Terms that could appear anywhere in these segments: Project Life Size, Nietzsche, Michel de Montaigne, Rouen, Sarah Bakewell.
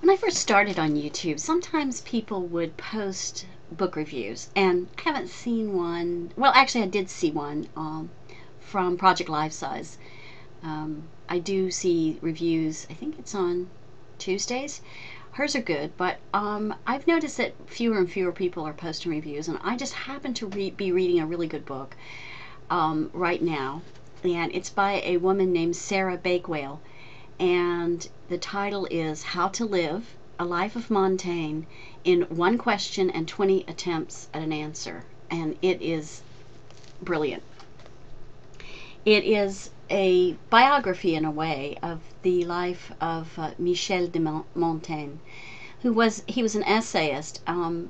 When I first started on YouTube, sometimes people would post book reviews, and I haven't seen one. Well, actually, I did see one from Project Life Size. I do see reviews. I think it's on Tuesdays. Hers are good, but I've noticed that fewer and fewer people are posting reviews, and I just happen to be reading a really good book right now, and it's by a woman named Sarah Bakewell, and the title is How to Live a Life of Montaigne in One Question and 20 Attempts at an Answer, and it is brilliant. It is a biography, in a way, of the life of Michel de Montaigne, who was an essayist, and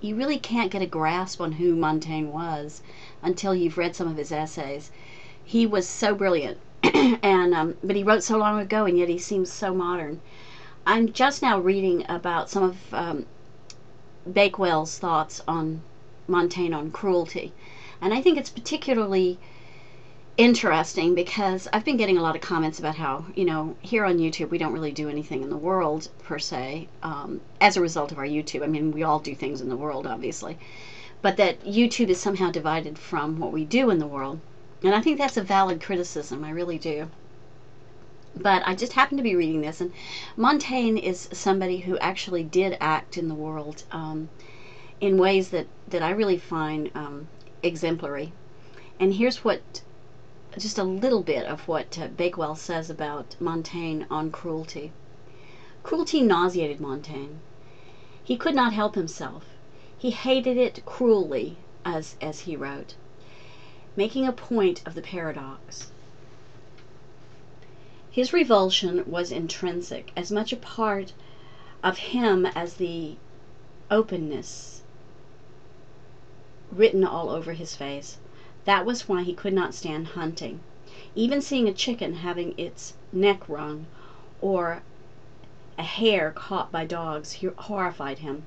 you really can't get a grasp on who Montaigne was until you've read some of his essays. He was so brilliant, and but he wrote so long ago, and yet he seems so modern. I'm just now reading about some of Bakewell's thoughts on Montaigne on cruelty, and I think it's particularly interesting because I've been getting a lot of comments about how, you know, here on YouTube we don't really do anything in the world per se as a result of our YouTube. I mean, we all do things in the world, obviously, but that YouTube is somehow divided from what we do in the world, and I think that's a valid criticism. I really do. But I just happen to be reading this, and Montaigne is somebody who actually did act in the world in ways that I really find exemplary. And here's what just a little bit of what Bakewell says about Montaigne on cruelty. Cruelty nauseated Montaigne. He could not help himself. He hated it cruelly, as he wrote, making a point of the paradox. His revulsion was intrinsic, as much a part of him as the openness written all over his face. That was why he could not stand hunting, even seeing a chicken having its neck wrung, or a hare caught by dogs horrified him.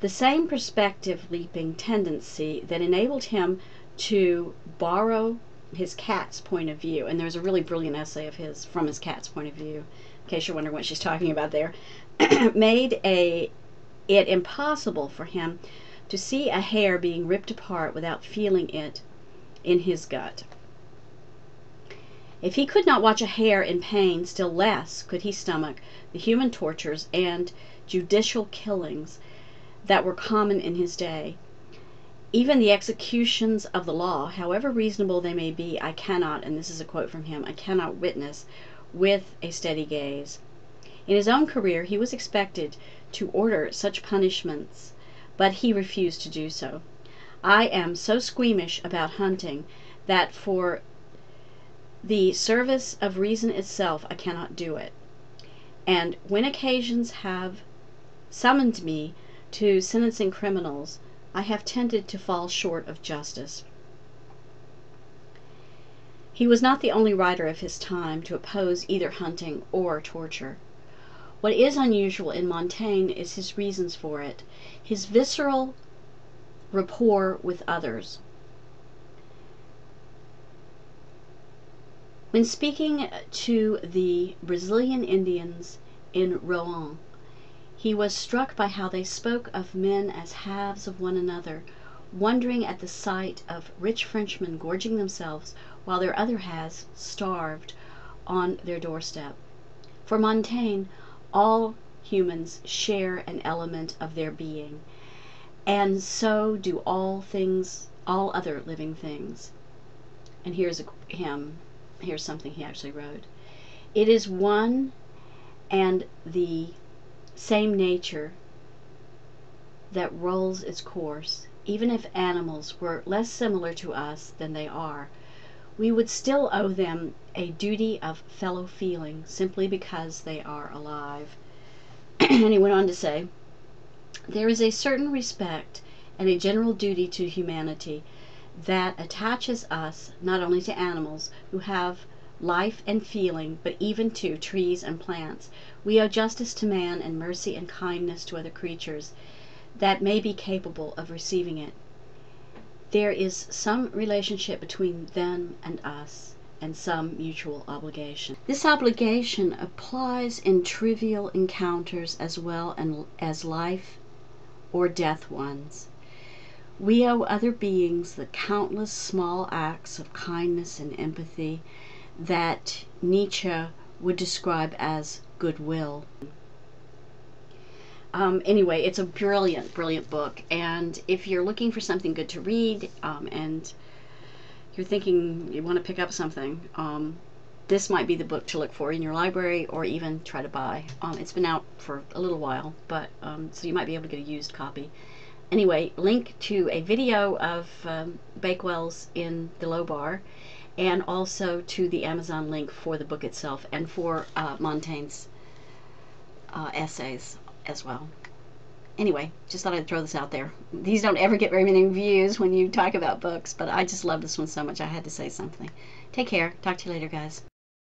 The same perspective leaping tendency that enabled him to borrow his cat's point of view, and there's a really brilliant essay of his from his cat's point of view, in case you're wondering what she's talking about there, made it impossible for him to see a hair being ripped apart without feeling it in his gut. If he could not watch a hair in pain, still less could he stomach the human tortures and judicial killings that were common in his day. Even the executions of the law, however reasonable they may be, I cannot, and this is a quote from him, I cannot witness with a steady gaze. In his own career, he was expected to order such punishments, but he refused to do so. I am so squeamish about hunting that for the service of reason itself I cannot do it. And when occasions have summoned me to sentencing criminals, I have tended to fall short of justice. He was not the only writer of his time to oppose either hunting or torture. What is unusual in Montaigne is his reasons for it, his visceral rapport with others. When speaking to the Brazilian Indians in Rouen, he was struck by how they spoke of men as halves of one another, wondering at the sight of rich Frenchmen gorging themselves while their other halves starved on their doorstep. For Montaigne, all humans share an element of their being, and so do all things, all other living things. And here's something he actually wrote. It is one and the same nature that rolls its course. Even if animals were less similar to us than they are, we would still owe them a duty of fellow feeling simply because they are alive. And he went on to say, there is a certain respect and a general duty to humanity that attaches us not only to animals who have life and feeling, but even to trees and plants. We owe justice to man and mercy and kindness to other creatures that may be capable of receiving it. There is some relationship between them and us, and some mutual obligation. This obligation applies in trivial encounters as well as life or death ones. We owe other beings the countless small acts of kindness and empathy that Nietzsche would describe as goodwill. Anyway, it's a brilliant, brilliant book, and if you're looking for something good to read and you're thinking you want to pick up something, this might be the book to look for in your library or even try to buy. It's been out for a little while, but so you might be able to get a used copy. Anyway, link to a video of Bakewell's in the low bar, and also to the Amazon link for the book itself and for Montaigne's essays as well. Anyway, just thought I'd throw this out there. These don't ever get very many views when you talk about books, but I just love this one so much I had to say something. Take care. Talk to you later, guys.